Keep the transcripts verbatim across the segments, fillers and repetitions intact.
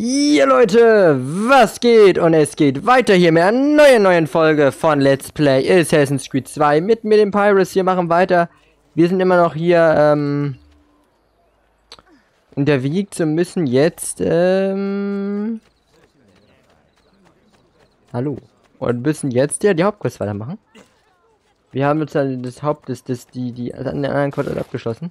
Ja Leute, was geht? Und es geht weiter hier mit einer neuen, neuen Folge von Let's Play Assassin's Creed zwei mit mir, den Pyres. Wir machen weiter. Wir sind immer noch hier ähm, unterwegs und müssen jetzt ähm, hallo. Und müssen jetzt ja die Hauptquest weitermachen. Wir haben jetzt das Haupt, das, das die, die an den anderen Quadrat abgeschlossen.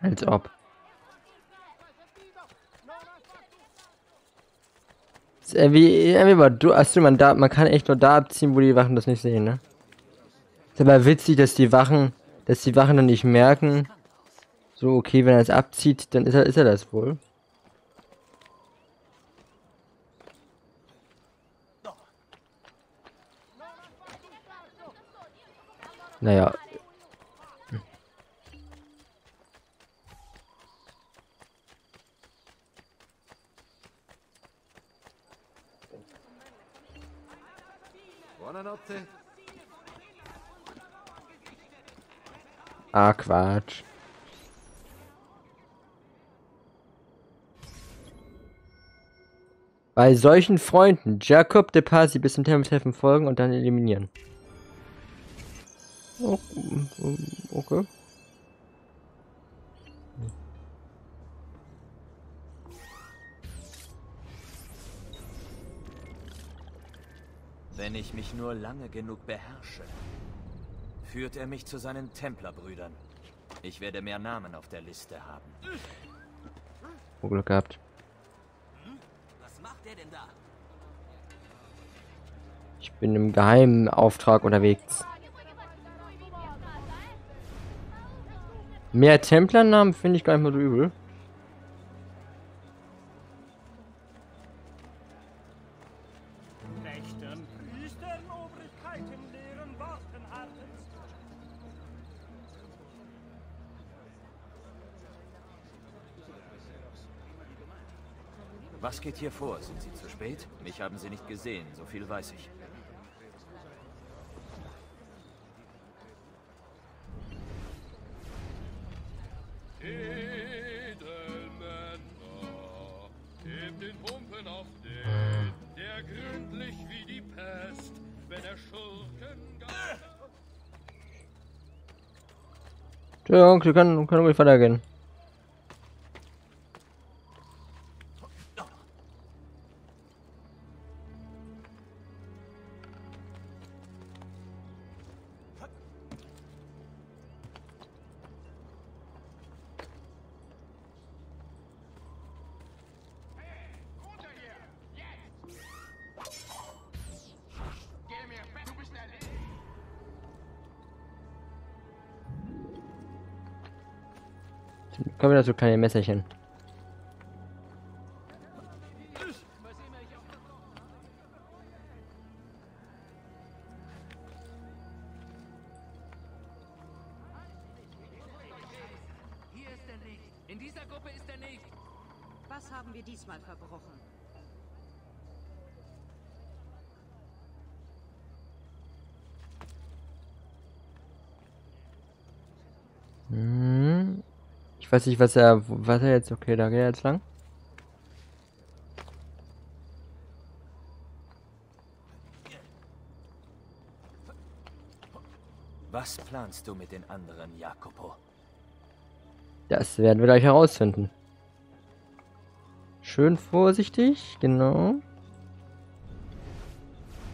Als ob. Das ist irgendwie, irgendwie war du, also man, da, man kann echt nur da abziehen, wo die Wachen das nicht sehen, ne? Ist aber witzig, dass die Wachen, dass die Wachen dann nicht merken. So, okay, wenn er es abzieht, dann ist er, ist er das wohl. Naja. Ah, Quatsch. Bei solchen Freunden, Jacopo de' Pazzi bis zum Thermotreffen folgen und dann eliminieren. Okay. Wenn ich mich nur lange genug beherrsche, führt er mich zu seinen Templerbrüdern. Ich werde mehr Namen auf der Liste haben. Oh, Glück gehabt. Was macht er denn da? Ich bin im geheimen Auftrag unterwegs. Mehr Templernamen finde ich gar nicht mal so übel. Was geht hier vor? Sind Sie zu spät? Mich haben Sie nicht gesehen, so viel weiß ich. Edelmänner, hebt den Humpen auf den, der gründlich wie die Pest, wenn er Schurken gab. Entschuldigung, wir können, können ruhig weitergehen. Kommen wir dazu kleine Messerchen. Hier ist er nicht. In dieser Gruppe ist er nicht. Was haben wir diesmal verbrochen? Hm. Ich weiß nicht, was er, was er jetzt, okay, da geht er jetzt lang. Was planst du mit den anderen, Jacopo? Das werden wir gleich herausfinden. Schön vorsichtig, genau.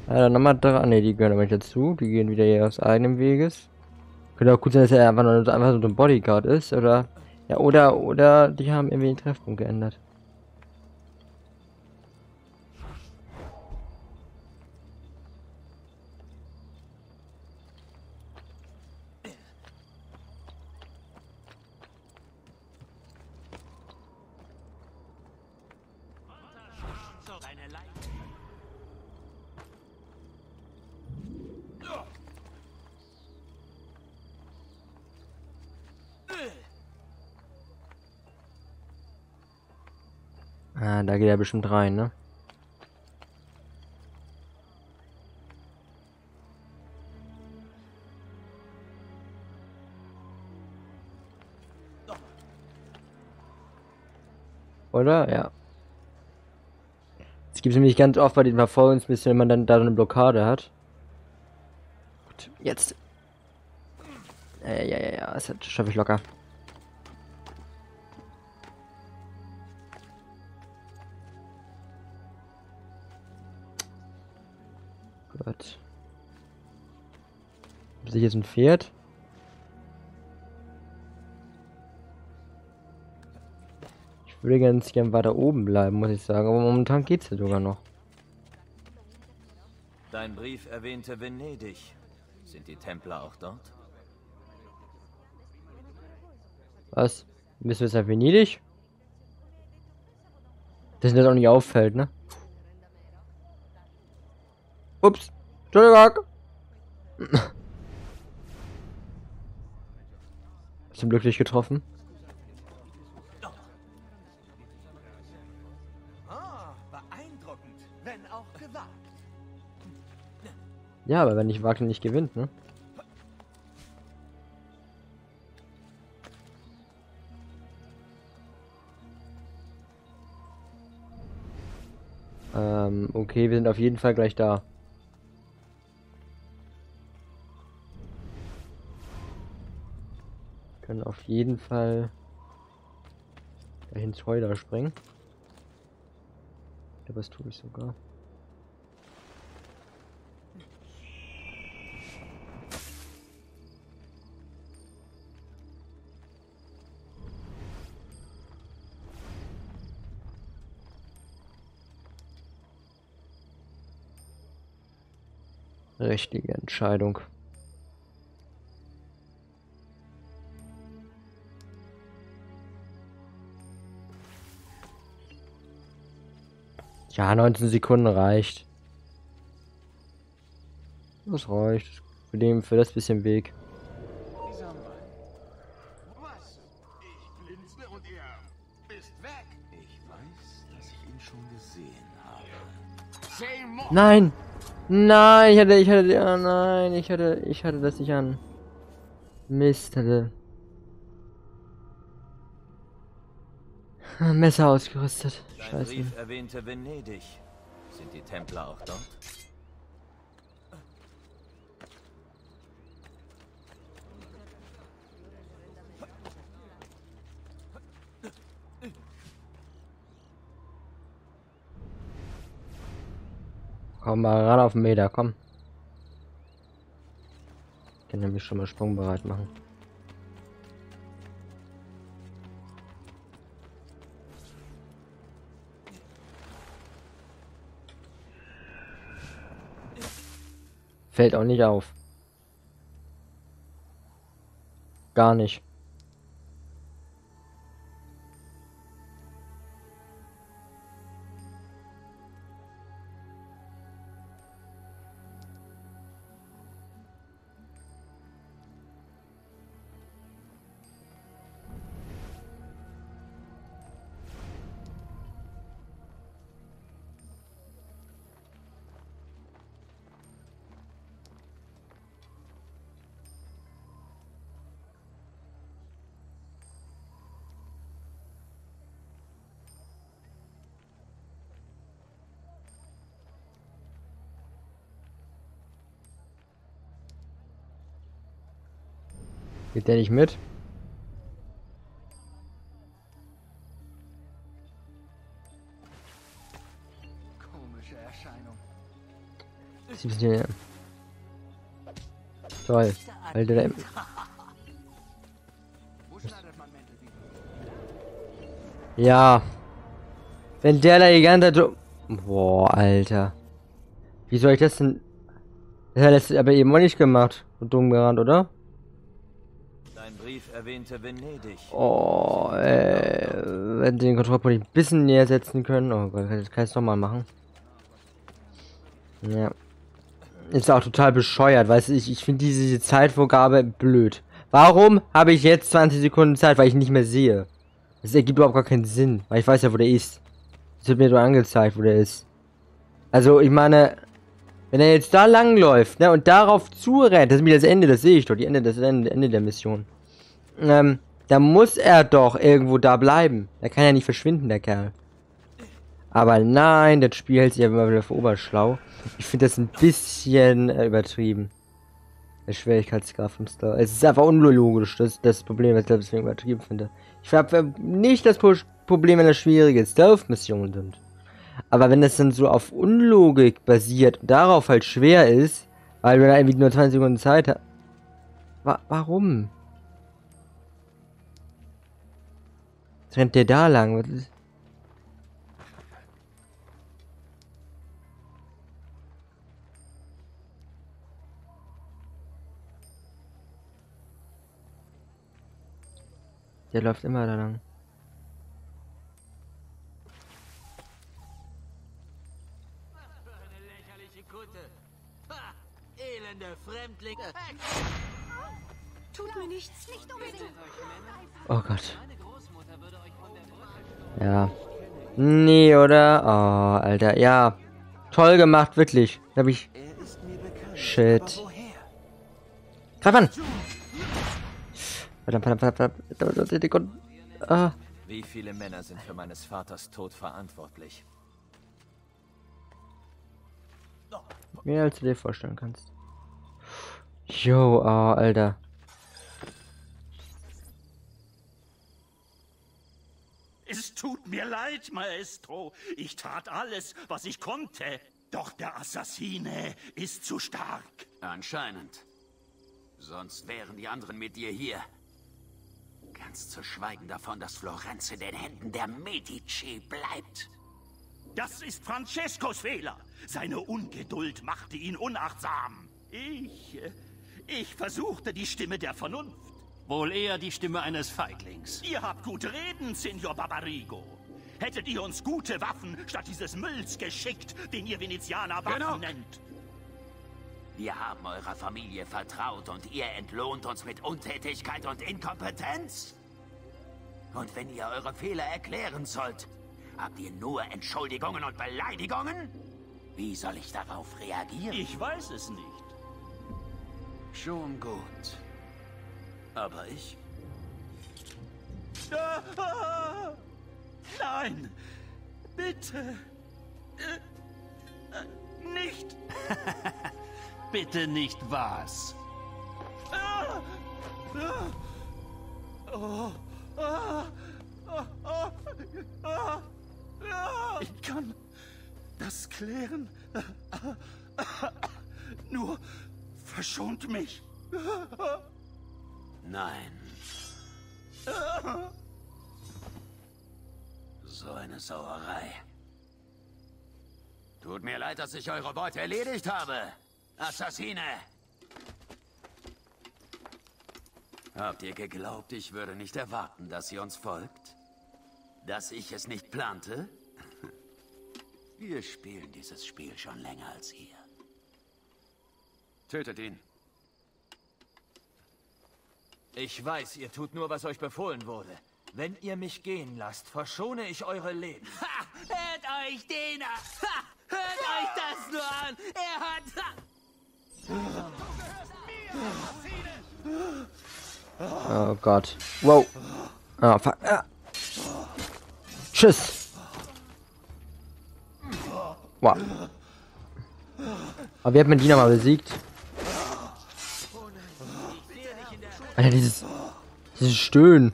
Ja, dann nochmal dran, ne, die gehören aber nicht dazu, die gehen wieder hier aus eigenem Weges. Könnte auch gut sein, dass er einfach nur, einfach nur so ein Bodyguard ist, oder... Ja, oder, oder, die haben irgendwie den Treffpunkt geändert. Ah, da geht er bestimmt rein, ne? Oder? Ja. Es gibt nämlich ganz oft bei den Verfolgungsmissionen, wenn man dann da so eine Blockade hat. Gut, jetzt. Ja, ja, ja, ja, das schaffe ich locker. Gut. Sehe ich jetzt ein Pferd? Ich würde ganz gern weiter oben bleiben, muss ich sagen, aber momentan geht's ja sogar noch. Dein Brief erwähnte Venedig. Sind die Templer auch dort? Was? Müssen wir jetzt nach Venedig? Dass das auch nicht auffällt, ne? Ups. Entschuldigung. Zum Glück nicht getroffen. Beeindruckend, wenn auch gewagt. Ja, aber wenn ich wage, nicht gewinnt, ne? Ähm, okay, wir sind auf jeden Fall gleich da. Können auf jeden Fall ins Heu da springen. Ja, was tue ich sogar? Richtige Entscheidung. Ja, neunzehn Sekunden reicht. Das reicht. Für den, für das bisschen Weg. Was? Ich blinzle und er ist weg. Ich weiß, dass ich ihn schon gesehen habe. Nein! Nein, ich hatte, ich hatte, oh nein, ich hatte, ich hatte das nicht an. Mist, hatte. Messer ausgerüstet. Scheiße. Dein Brief erwähnte Venedig. Sind die Templer auch dort? Komm mal ran auf den Meter, komm. Ich kann nämlich schon mal sprungbereit machen. Fällt auch nicht auf. Gar nicht. Geht der nicht mit? Komische Erscheinung. siebzehn. Toll. Alter, der. Ja. Wenn der da die ganze Zeit. Boah, Alter. Wie soll ich das denn? Das hat das aber eben auch nicht gemacht. Und dumm gerannt, oder? Ein Brief erwähnte Venedig. Oh, ey, wenn sie den Kontrollpunkt ein bisschen näher setzen können. Oh Gott, das kann ich es nochmal machen. Ja. Ist auch total bescheuert, weißt du, ich, ich finde diese, diese Zeitvorgabe blöd. Warum habe ich jetzt zwanzig Sekunden Zeit, weil ich ihn nicht mehr sehe? Das ergibt überhaupt gar keinen Sinn, weil ich weiß ja, wo der ist. Es wird mir nur angezeigt, wo der ist. Also, ich meine, wenn er jetzt da lang läuft, ne, und darauf zurennt, das ist mir das Ende, das sehe ich doch, die Ende, das Ende, Ende der Mission. Ähm, Da muss er doch irgendwo da bleiben. Er kann ja nicht verschwinden, der Kerl. Aber nein, das Spiel hält sich ja immer wieder für oberschlau. Ich finde das ein bisschen äh, übertrieben. Der Schwierigkeitsgrad vom Star. Es ist einfach unlogisch, das ist das Problem, was ich deswegen übertrieben finde. Ich habe nicht das Problem, wenn das schwierige Stealth-Missionen sind. Aber wenn das dann so auf Unlogik basiert und darauf halt schwer ist, weil wir da irgendwie nur zwanzig Sekunden Zeit haben. Wa warum? Jetzt rennt der da lang. Was ist? Der läuft immer da lang. Tut mir nichts, nicht unbedingt. Oh Gott. Ja. Nee, oder? Oh, Alter. Ja. Toll gemacht, wirklich. Da hab ich. Shit. Greif an! Verdammt, verdammt, verdammt. Ah. Wie viele Männer sind für meines Vaters Tod verantwortlich? Mehr als du dir vorstellen kannst. Jo, ah, oh, Alter. Es tut mir leid, Maestro. Ich tat alles, was ich konnte. Doch der Assassine ist zu stark. Anscheinend. Sonst wären die anderen mit dir hier. Ganz zu schweigen davon, dass Florenz in den Händen der Medici bleibt. Das ist Francescos Fehler. Seine Ungeduld machte ihn unachtsam. Ich... ich versuchte die Stimme der Vernunft. Wohl eher die Stimme eines Feiglings. Ihr habt gute Reden, Signor Barbarigo. Hättet ihr uns gute Waffen statt dieses Mülls geschickt, den ihr Venezianer Waffen Genug. nennt. Wir haben eurer Familie vertraut und ihr entlohnt uns mit Untätigkeit und Inkompetenz? Und wenn ihr eure Fehler erklären sollt, habt ihr nur Entschuldigungen und Beleidigungen? Wie soll ich darauf reagieren? Ich weiß es nicht. Schon gut. Aber ich... Nein! Bitte! Nicht! Bitte nicht was! Ich kann das klären. Nur verschont mich. Nein. So eine Sauerei. Tut mir leid, dass ich eure Beute erledigt habe. Assassine! Habt ihr geglaubt, ich würde nicht erwarten, dass ihr uns folgt? Dass ich es nicht plante? Wir spielen dieses Spiel schon länger als ihr. Tötet ihn. Ich weiß, ihr tut nur, was euch befohlen wurde. Wenn ihr mich gehen lasst, verschone ich eure Leben. Ha! Hört euch, Dina! Ha! Hört euch das nur an! Er hat... Ha! Oh Gott. Wow. Oh, fuck. Ah. Tschüss. Wow. Aber wir haben Dina mal besiegt. Alter, dieses, dieses Stöhnen.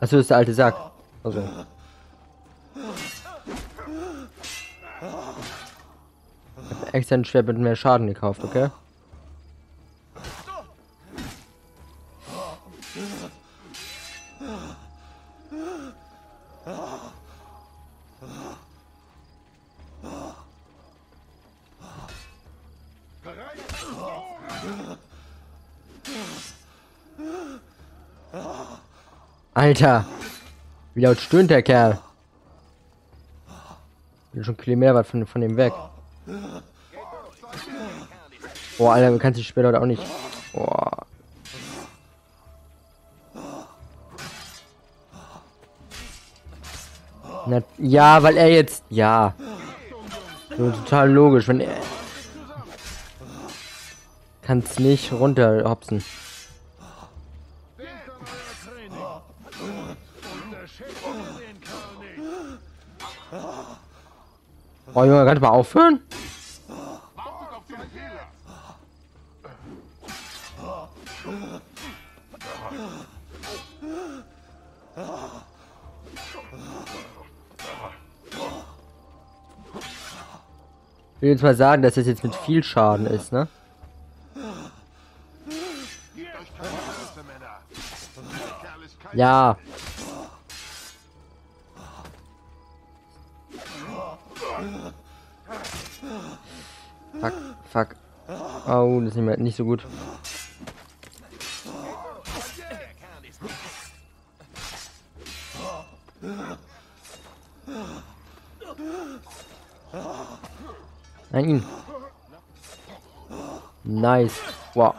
Achso, das ist der alte Sack. Also. Ich hab extra ein Schwert mit mehr Schaden gekauft, okay? Alter, wie laut stöhnt der Kerl? Ich bin schon Kilometer weit von, von dem weg. Oh, Alter, man kann sich später heute auch nicht. Oh. Na, ja, weil er jetzt. Ja. So, total logisch, wenn er. Kann's nicht runterhopsen. Oh Junge, kannst du mal aufhören? Ich will jetzt mal sagen, dass das jetzt mit viel Schaden ist, ne? Ja. Fuck, fuck. Oh, das ist nicht, mehr, nicht so gut. Nein. Nice. Wow.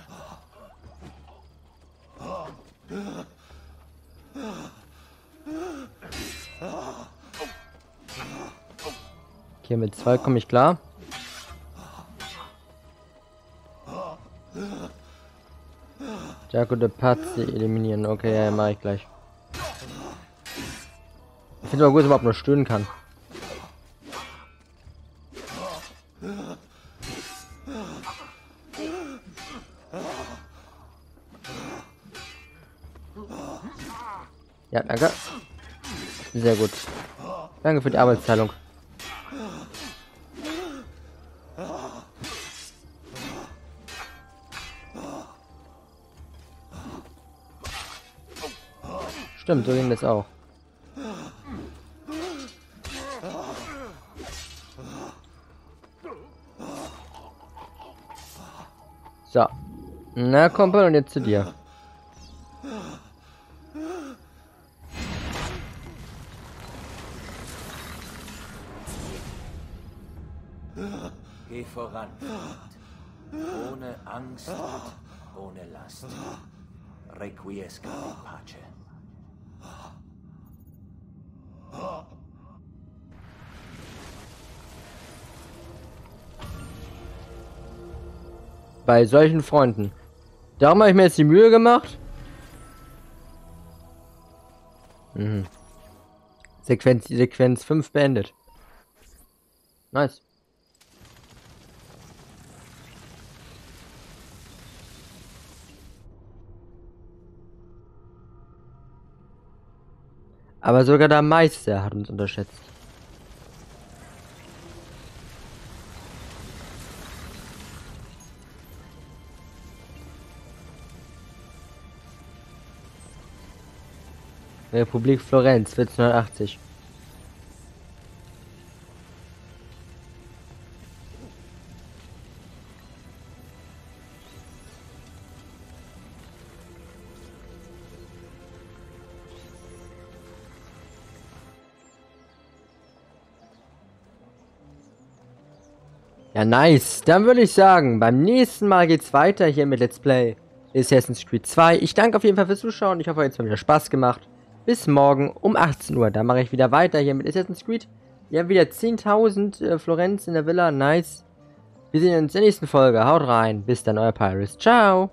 Okay, mit zwei komme ich klar. Jacopo de' Pazzi eliminieren. Okay, ja, mache ich gleich. Ich finde aber gut, dass man überhaupt nur stöhnen kann. Ja, danke. Sehr gut. Danke für die Arbeitsteilung. Stimmt, so ging das auch. So. Na, Kumpel, und jetzt zu dir. Geh voran, Freund. Ohne Angst, ohne Last. Requiescat in pace. Bei solchen Freunden. Darum habe ich mir jetzt die Mühe gemacht. Mhm. Sequenz, Sequenz fünf beendet. Nice. Aber sogar der Meister hat uns unterschätzt. Republik Florenz, vierzehnhundertachtzig. Ja, nice. Dann würde ich sagen, beim nächsten Mal geht's weiter hier mit Let's Play Assassin's Creed zwei. Ich danke auf jeden Fall fürs Zuschauen. Ich hoffe, euch hat es wieder Spaß gemacht. Bis morgen um achtzehn Uhr. Da mache ich wieder weiter hier mit Assassin's Creed. Wir haben wieder zehntausend äh, Florenz in der Villa. Nice. Wir sehen uns in der nächsten Folge. Haut rein. Bis dann, euer Pyres. Ciao.